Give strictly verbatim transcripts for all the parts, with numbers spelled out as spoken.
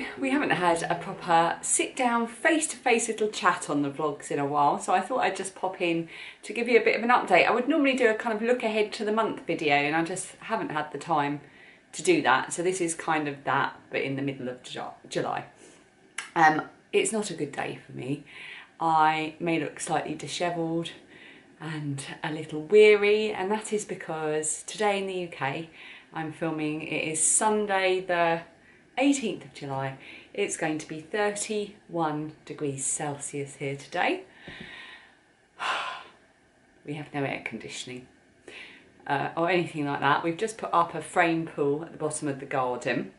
So we haven't had a proper sit down face-to-face little chat on the vlogs in a while, so I thought I'd just pop in to give you a bit of an update. I would normally do a kind of look ahead to the month video and I just haven't had the time to do that, so this is kind of that but in the middle of July. Um, it's not a good day for me. I may look slightly dishevelled and a little weary, and that is because today in the U K I'm filming, it is Sunday the eighteenth of July, it's going to be thirty-one degrees Celsius here today. We have no air conditioning uh, or anything like that. We've just put up a frame pool at the bottom of the garden.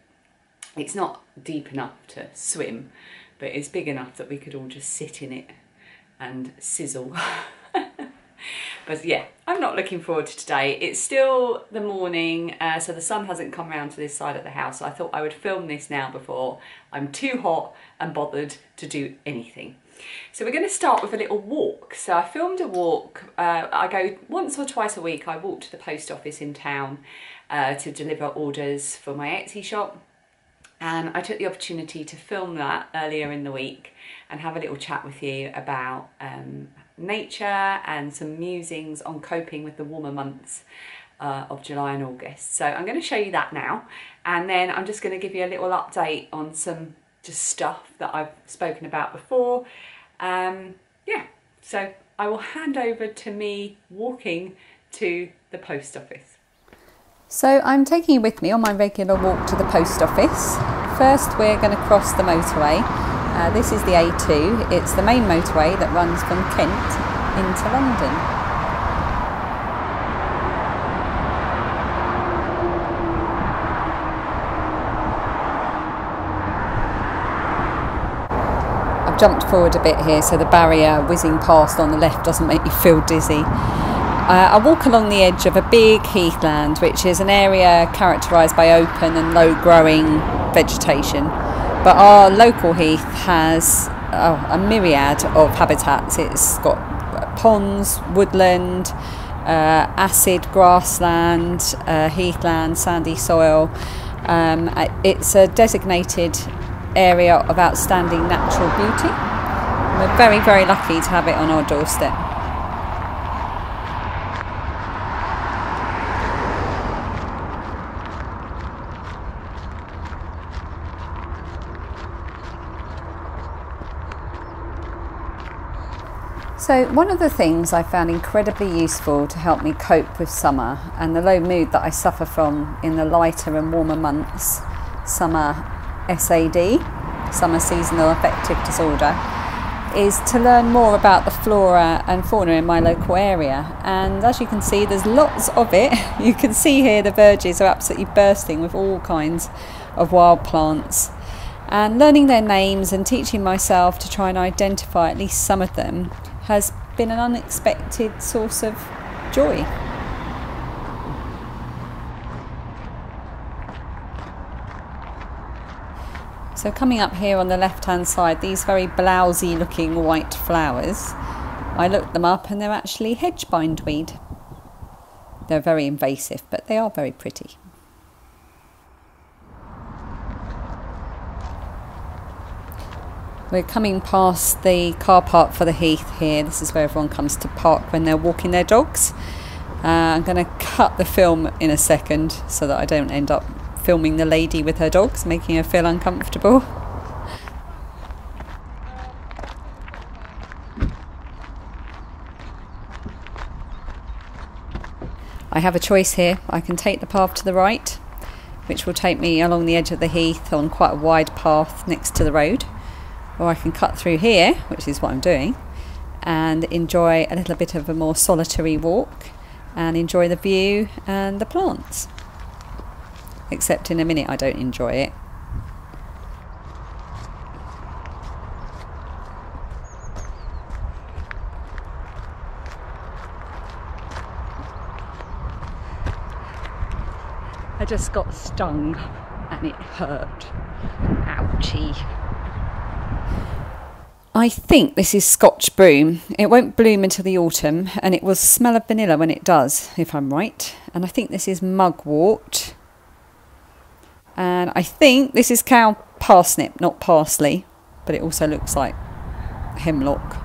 It's not deep enough to swim, but it's big enough that we could all just sit in it and sizzle. But yeah, I'm not looking forward to today. It's still the morning, uh, so the sun hasn't come round to this side of the house, so I thought I would film this now before I'm too hot and bothered to do anything. So we're going to start with a little walk. So I filmed a walk. Uh, I go once or twice a week. I walk to the post office in town uh, to deliver orders for my Etsy shop. And I took the opportunity to film that earlier in the week and have a little chat with you about um, nature and some musings on coping with the warmer months uh, of July and August. So I'm going to show you that now, and then I'm just going to give you a little update on some just stuff that I've spoken about before. Um, yeah, so I will hand over to me walking to the post office. So I'm taking you with me on my regular walk to the post office. First we're going to cross the motorway. Uh, this is the A two, it's the main motorway that runs from Kent into London. I've jumped forward a bit here so the barrier whizzing past on the left doesn't make you feel dizzy. Uh, I walk along the edge of a big heathland, which is an area characterised by open and low growing vegetation, but our local heath has oh, a myriad of habitats. It's got ponds, woodland, uh, acid grassland, uh, heathland, sandy soil. Um, it's a designated area of outstanding natural beauty. We're very, very lucky to have it on our doorstep. So one of the things I found incredibly useful to help me cope with summer and the low mood that I suffer from in the lighter and warmer months, summer S A D, summer seasonal affective disorder, is to learn more about the flora and fauna in my local area. And as you can see, there's lots of it. You can see here the verges are absolutely bursting with all kinds of wild plants. And learning their names and teaching myself to try and identify at least some of them has been an unexpected source of joy. So coming up here on the left hand side, these very blousy looking white flowers, I looked them up and they're actually hedge bindweed. They're very invasive, but they are very pretty. We're coming past the car park for the heath here. This is where everyone comes to park when they're walking their dogs. Uh, I'm going to cut the film in a second so that I don't end up filming the lady with her dogs, making her feel uncomfortable. I have a choice here. I can take the path to the right, which will take me along the edge of the heath on quite a wide path next to the road. Or I can cut through here, which is what I'm doing, and enjoy a little bit of a more solitary walk and enjoy the view and the plants. Except in a minute I don't enjoy it. I just got stung and it hurt. Ouchie. I think this is Scotch broom. It won't bloom until the autumn and it will smell of vanilla when it does, if I'm right. And I think this is mugwort. And I think this is cow parsnip, not parsley, but it also looks like hemlock.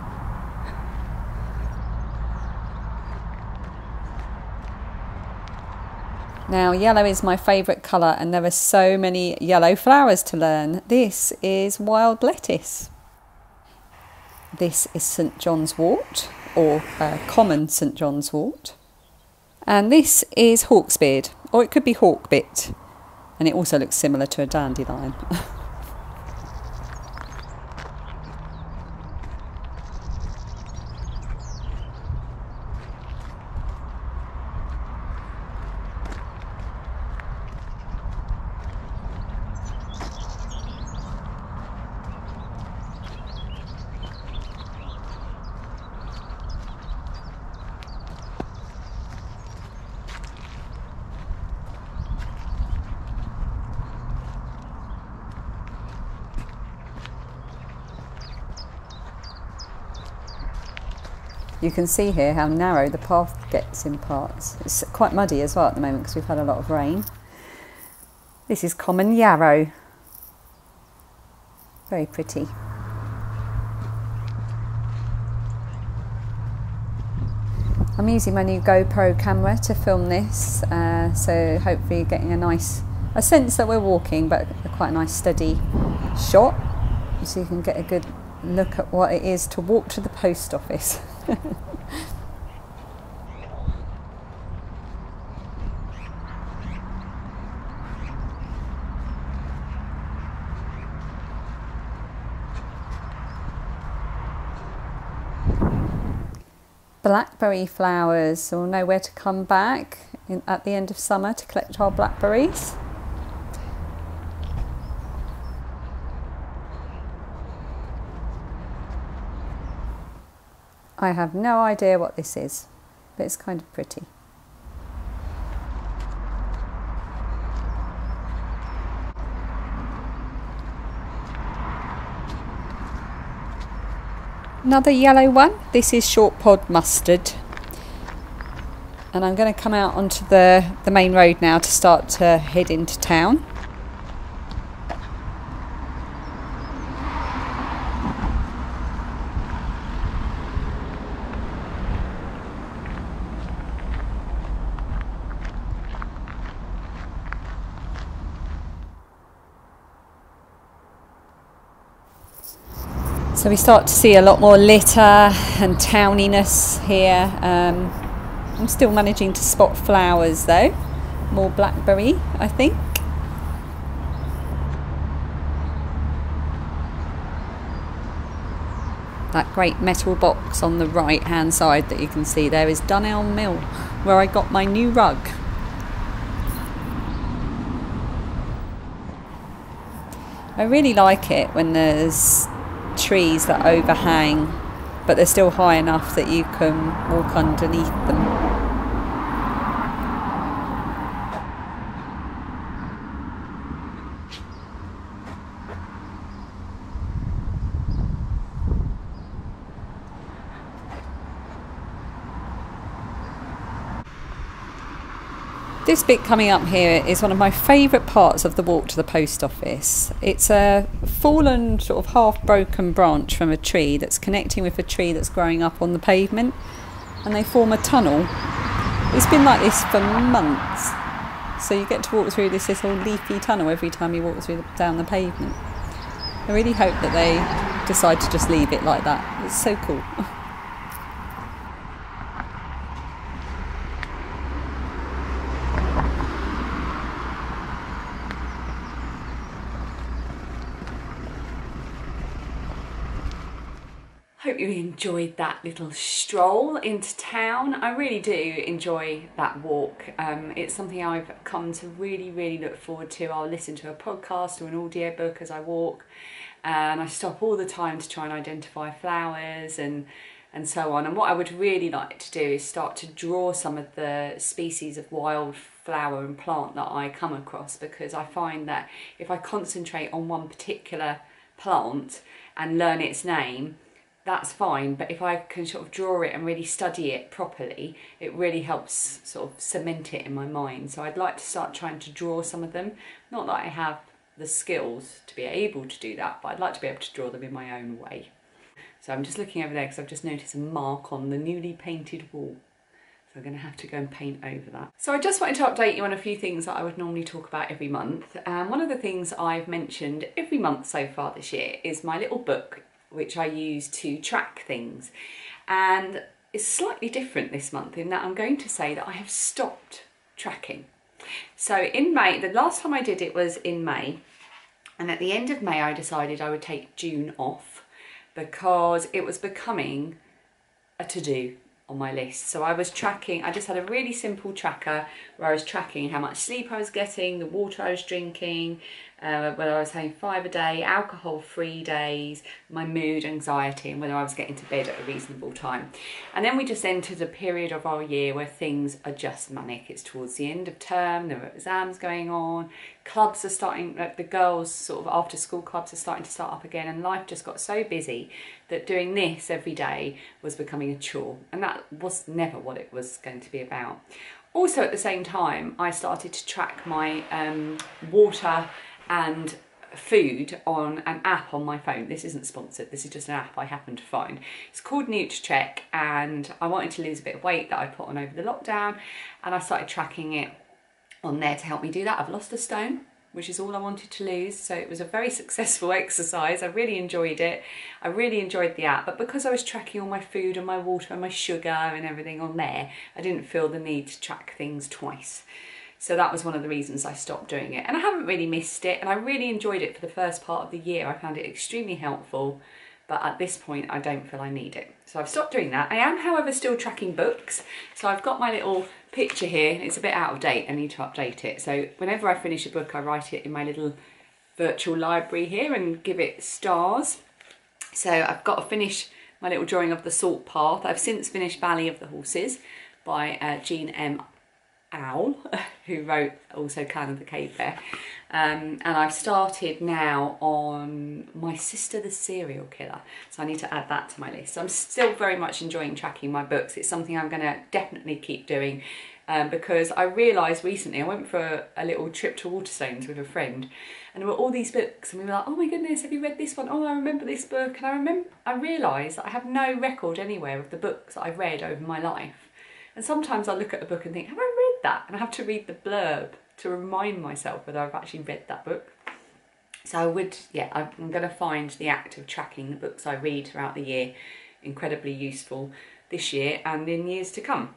Now, yellow is my favourite colour, and there are so many yellow flowers to learn. This is wild lettuce. This is Saint John's wort, or uh, common Saint John's wort. And this is hawksbeard, or it could be hawkbit. And it also looks similar to a dandelion. You can see here how narrow the path gets in parts. It's quite muddy as well at the moment because we've had a lot of rain. This is common yarrow. Very pretty. I'm using my new GoPro camera to film this, uh, so hopefully getting a nice, a sense that we're walking, but a quite a nice steady shot, so you can get a good look at what it is to walk to the post office. Blackberry flowers, so we'll know where to come back in, at the end of summer to collect our blackberries. I have no idea what this is, but it's kind of pretty. Another yellow one. This is short pod mustard. And I'm going to come out onto the, the main road now to start to head into town. So we start to see a lot more litter and towniness here. Um, I'm still managing to spot flowers though. More blackberry, I think. That great metal box on the right hand side that you can see there is Dunelm Mill, where I got my new rug. I really like it when there's trees that overhang, but they're still high enough that you can walk underneath them. This bit coming up here is one of my favourite parts of the walk to the post office. It's a fallen, sort of half broken branch from a tree that's connecting with a tree that's growing up on the pavement, and they form a tunnel. It's been like this for months, so you get to walk through this little leafy tunnel every time you walk through the, down the pavement. I really hope that they decide to just leave it like that. It's so cool. Hope you enjoyed that little stroll into town. I really do enjoy that walk. Um, it's something I've come to really, really look forward to. I'll listen to a podcast or an audiobook as I walk, and I stop all the time to try and identify flowers and, and so on. And what I would really like to do is start to draw some of the species of wild flower and plant that I come across, because I find that if I concentrate on one particular plant and learn its name, that's fine, but if I can sort of draw it and really study it properly, it really helps sort of cement it in my mind. So I'd like to start trying to draw some of them. Not that I have the skills to be able to do that, but I'd like to be able to draw them in my own way. So I'm just looking over there because I've just noticed a mark on the newly painted wall. So I'm going to have to go and paint over that. So I just wanted to update you on a few things that I would normally talk about every month. And um, one of the things I've mentioned every month so far this year is my little book, which I use to track things. And it's slightly different this month in that I'm going to say that I have stopped tracking. So in May, the last time I did it was in May, and at the end of May I decided I would take June off because it was becoming a to-do on my list. So I was tracking, I just had a really simple tracker where I was tracking how much sleep I was getting, the water I was drinking, uh, whether I was having five a day, alcohol-free days, my mood, anxiety, and whether I was getting to bed at a reasonable time. And then we just entered a period of our year where things are just manic. It's towards the end of term, there are exams going on, clubs are starting, like the girls' sort of after-school clubs are starting to start up again, and life just got so busy that doing this every day was becoming a chore, and that was never what it was going to be about. Also at the same time, I started to track my um, water and food on an app on my phone. This isn't sponsored, this is just an app I happened to find. It's called Nutracheck, and I wanted to lose a bit of weight that I put on over the lockdown, and I started tracking it on there to help me do that. I've lost a stone, which is all I wanted to lose, so it was a very successful exercise. I really enjoyed it. I really enjoyed the app, but because I was tracking all my food and my water and my sugar and everything on there, I didn't feel the need to track things twice. So that was one of the reasons I stopped doing it. And I haven't really missed it, and I really enjoyed it for the first part of the year. I found it extremely helpful, but at this point I don't feel I need it. So I've stopped doing that. I am, however, still tracking books. So I've got my little picture here. It's a bit out of date, I need to update it. So whenever I finish a book, I write it in my little virtual library here and give it stars. So I've got to finish my little drawing of the Salt Path. I've since finished Valley of the Horses by uh, Jean M. Auel, who wrote also Clan of the Cave Bear. Um, and I've started now on My Sister the Serial Killer, so I need to add that to my list. So I'm still very much enjoying tracking my books. It's something I'm going to definitely keep doing, um, because I realised recently, I went for a, a little trip to Waterstones with a friend, and there were all these books, and we were like, oh my goodness, have you read this one? Oh, I remember this book. And I remember, I realised that I have no record anywhere of the books that I've read over my life. And sometimes I look at a book and think, have I read that? And I have to read the blurb to remind myself whether I've actually read that book. So I would, yeah, I'm going to find the act of tracking the books I read throughout the year incredibly useful this year and in years to come.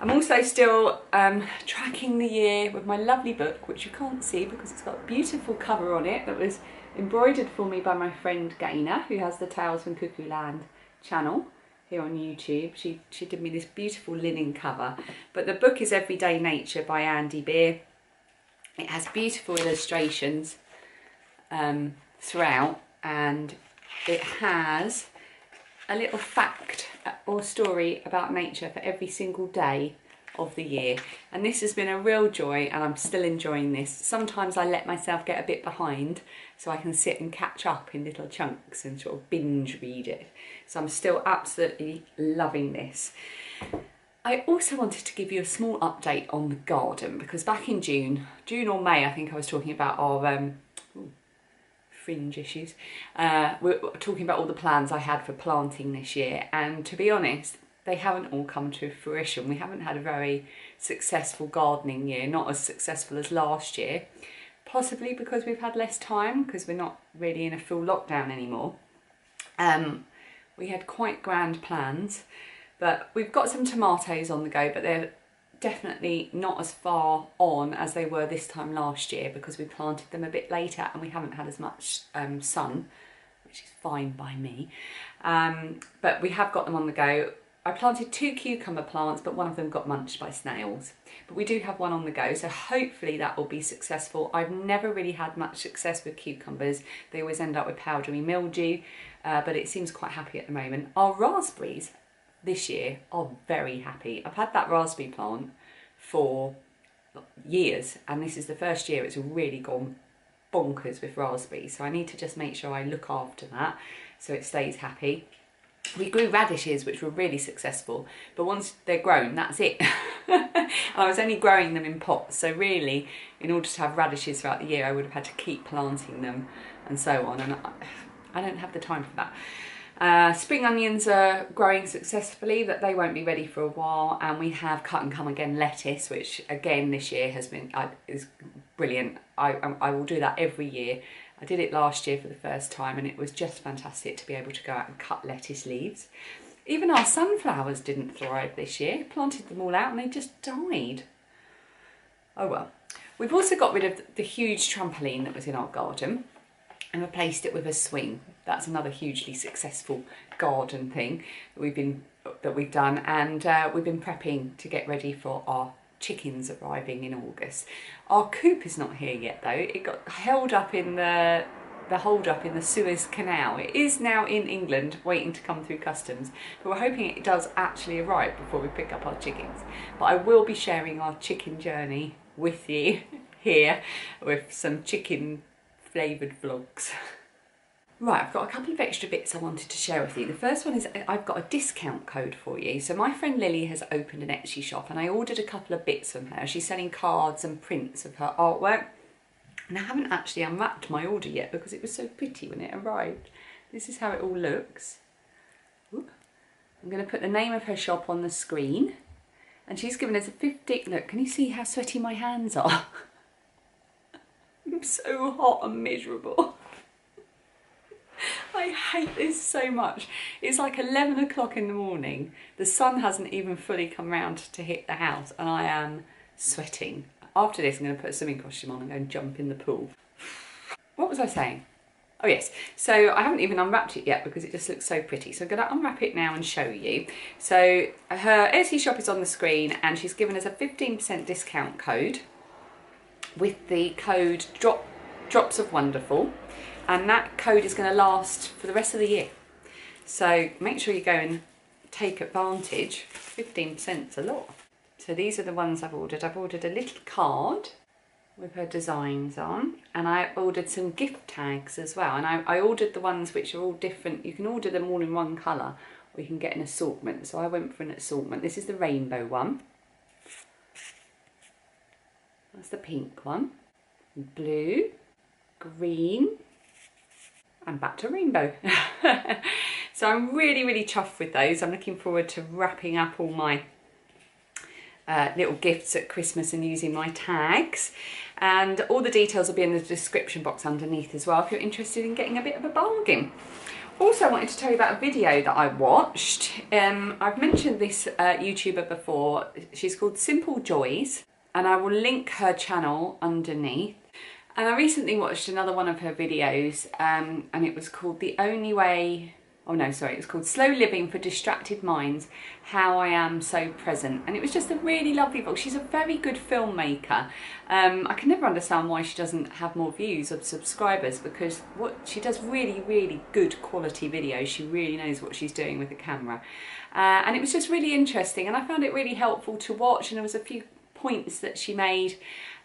I'm also still um, tracking the year with my lovely book, which you can't see because it's got a beautiful cover on it that was embroidered for me by my friend Gaina, who has the Tales from Cuckoo Land channel here on YouTube. She, she did me this beautiful linen cover. But the book is Everyday Nature by Andy Beer. It has beautiful illustrations um, throughout, and it has a little fact or story about nature for every single day of the year. And this has been a real joy, and I'm still enjoying this. Sometimes I let myself get a bit behind so I can sit and catch up in little chunks and sort of binge read it. So I'm still absolutely loving this. I also wanted to give you a small update on the garden, because back in June, June or May, I think I was talking about our um, ooh, fringe issues. Uh, we were talking about all the plans I had for planting this year, and to be honest, they haven't all come to fruition. We haven't had a very successful gardening year, not as successful as last year, possibly because we've had less time, because we're not really in a full lockdown anymore. Um, we had quite grand plans, but we've got some tomatoes on the go, but they're definitely not as far on as they were this time last year because we planted them a bit later and we haven't had as much um, sun, which is fine by me. Um, but we have got them on the go. I planted two cucumber plants, but one of them got munched by snails. But we do have one on the go, so hopefully that will be successful. I've never really had much success with cucumbers. They always end up with powdery mildew, uh, but it seems quite happy at the moment. Our raspberries this year are very happy. I've had that raspberry plant for years, and this is the first year it's really gone bonkers with raspberries. So I need to just make sure I look after that so it stays happy. We grew radishes, which were really successful, but once they're grown, that's it. I was only growing them in pots, so really, in order to have radishes throughout the year, I would have had to keep planting them and so on, and I, I don't have the time for that. Uh, spring onions are growing successfully, but they won't be ready for a while, and we have cut and come again lettuce, which again this year has been uh, is brilliant. I, I will do that every year. I did it last year for the first time, and it was just fantastic to be able to go out and cut lettuce leaves. Even our sunflowers didn't thrive this year. Planted them all out and they just died. Oh well. We've also got rid of the huge trampoline that was in our garden and replaced it with a swing. That's another hugely successful garden thing that we've been that we've done, and uh, we've been prepping to get ready for our chickens arriving in August. Our coop is not here yet though. It got held up in the the hold up in the Suez Canal. It is now in England waiting to come through customs, but we're hoping it does actually arrive before we pick up our chickens. But I will be sharing our chicken journey with you here with some chicken flavoured vlogs. Right, I've got a couple of extra bits I wanted to share with you. The first one is I've got a discount code for you. So my friend Lily has opened an Etsy shop and I ordered a couple of bits from her. She's selling cards and prints of her artwork. And I haven't actually unwrapped my order yet because it was so pretty when it arrived. This is how it all looks. Oop. I'm going to put the name of her shop on the screen. And she's given us a fifty... Look, can you see how sweaty my hands are? I'm so hot and miserable. I hate this so much. It's like eleven o'clock in the morning. The sun hasn't even fully come round to hit the house and I am sweating. After this, I'm going to put a swimming costume on and go and jump in the pool. What was I saying? Oh yes, so I haven't even unwrapped it yet because it just looks so pretty. So I'm going to unwrap it now and show you. So her Etsy shop is on the screen and she's given us a fifteen percent discount code with the code drop, Drops of Wonderful. And that code is going to last for the rest of the year. So make sure you go and take advantage. fifteen percent's a lot. So these are the ones I've ordered. I've ordered a little card with her designs on, and I ordered some gift tags as well. And I, I ordered the ones which are all different. You can order them all in one colour, or you can get an assortment. So I went for an assortment. This is the rainbow one. That's the pink one. Blue, green, and back to rainbow. So I'm really, really chuffed with those. I'm looking forward to wrapping up all my uh, little gifts at Christmas and using my tags. And all the details will be in the description box underneath as well if you're interested in getting a bit of a bargain. Also, I wanted to tell you about a video that I watched. Um, I've mentioned this uh, YouTuber before. She's called Simple Joys, and I will link her channel underneath. And I recently watched another one of her videos um, and it was called The Only Way, oh no, sorry, it was called Slow Living for Distracted Minds, How I Am So Present. And it was just a really lovely book. She's a very good filmmaker. Um, I can never understand why she doesn't have more views or subscribers because what she does really, really good quality videos. She really knows what she's doing with the camera. Uh, and it was just really interesting and I found it really helpful to watch, and there was a few points that she made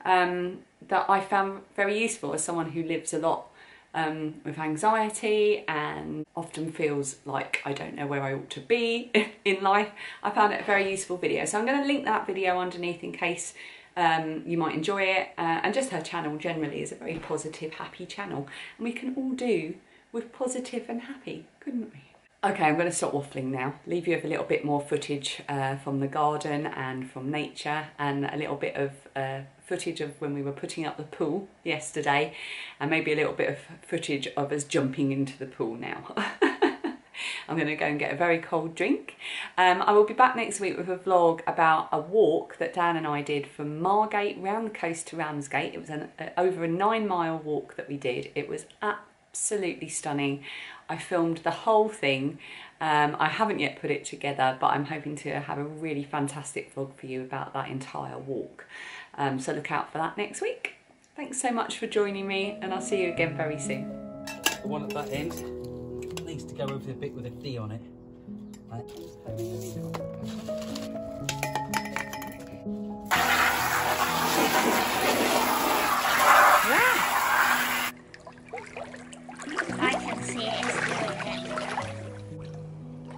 um, that I found very useful as someone who lives a lot um, with anxiety and often feels like I don't know where I ought to be in life. I found it a very useful video. So I'm going to link that video underneath in case um, you might enjoy it. Uh, and just her channel generally is a very positive, happy channel. And we can all do with positive and happy, couldn't we? Okay, I'm going to stop waffling now, leave you with a little bit more footage uh, from the garden and from nature, and a little bit of uh, footage of when we were putting up the pool yesterday, and maybe a little bit of footage of us jumping into the pool now. I'm going to go and get a very cold drink. Um, I will be back next week with a vlog about a walk that Dan and I did from Margate round the coast to Ramsgate. It was an, uh, over a nine mile walk that we did. It was absolutely Absolutely stunning. I filmed the whole thing. Um, I haven't yet put it together, but I'm hoping to have a really fantastic vlog for you about that entire walk. Um, so look out for that next week. Thanks so much for joining me, and I'll see you again very soon. The one at that end needs to go over the bit with a D on it. I can see it.